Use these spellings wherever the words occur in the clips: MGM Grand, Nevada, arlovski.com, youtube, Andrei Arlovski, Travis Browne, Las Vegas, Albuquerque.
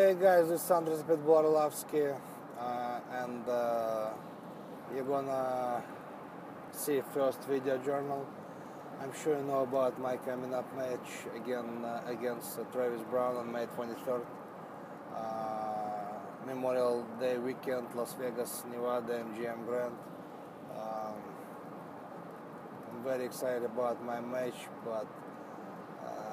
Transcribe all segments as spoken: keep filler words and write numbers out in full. Hey guys, this is Andrei Arlovski, uh, and uh, you're gonna see first video journal. I'm sure you know about my coming up match again uh, against uh, Travis Browne on May twenty-third, uh, Memorial Day weekend, Las Vegas, Nevada, M G M Grand. Um, I'm very excited about my match, but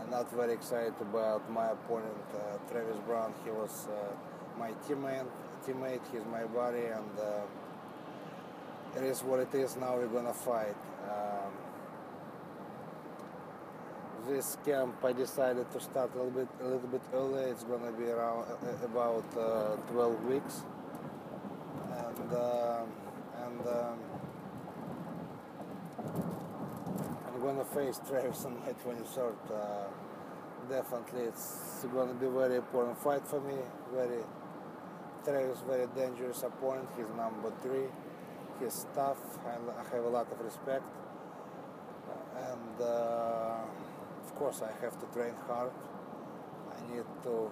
not very excited about my opponent, uh, Travis Browne. He was uh, my teammate, teammate, he's my buddy, and uh, it is what it is. Now we're gonna fight. Um, this camp I decided to start a little bit, a little bit early. It's gonna be around uh, about uh, twelve weeks, and uh, and um, I'm gonna face Travis on May twenty-third. Uh, Definitely, it's going to be a very important fight for me. Very, Travis, very dangerous opponent. He's number three. He's tough. I have a lot of respect, and uh, of course, I have to train hard. I need to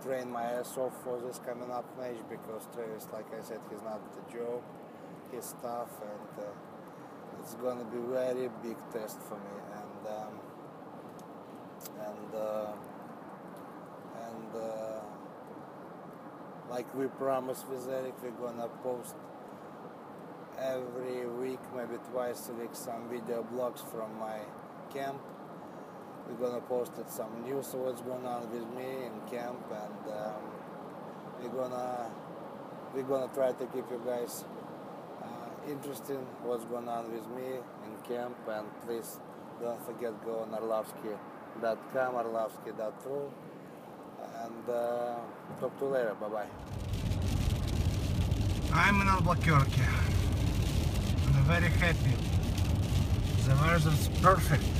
train my ass off for this coming up match because Travis, like I said, he's not a joke. He's tough, and uh, it's going to be a very big test for me. And. Um, and uh, and uh, like we promised with Eric, we're gonna post every week, maybe twice a week, some video blogs from my camp. We're gonna post it, some news of what's going on with me in camp, and um, we're gonna we're gonna try to keep you guys uh, interested in what's going on with me in camp. And please don't forget, go on arlovski dot com, arlovski dot ru, and uh, talk to you later. Bye-bye. I'm in Albuquerque, and I'm very happy. The weather's perfect.